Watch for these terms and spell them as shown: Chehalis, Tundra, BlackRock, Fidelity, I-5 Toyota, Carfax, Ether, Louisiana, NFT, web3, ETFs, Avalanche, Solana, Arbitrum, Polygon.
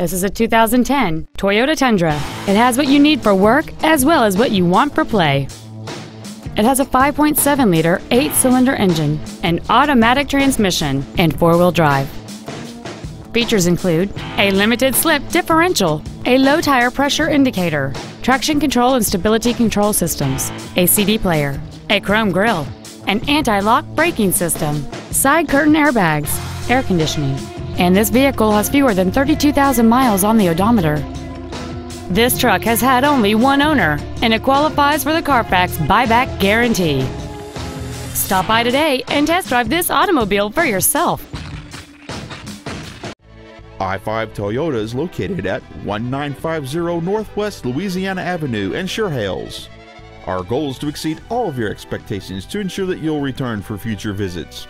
This is a 2010 Toyota Tundra. It has what you need for work as well as what you want for play. It has a 5.7-liter 8-cylinder engine, an automatic transmission, and four-wheel drive. Features include a limited-slip differential, a low-tire pressure indicator, traction control and stability control systems, a CD player, a chrome grille, an anti-lock braking system, side curtain airbags, air conditioning, and this vehicle has fewer than 32,000 miles on the odometer. This truck has had only one owner, and it qualifies for the Carfax buyback guarantee. Stop by today and test drive this automobile for yourself. I-5 Toyota is located at 1950 Northwest Louisiana Avenue in Chehalis. Our goal is to exceed all of your expectations to ensure that you'll return for future visits.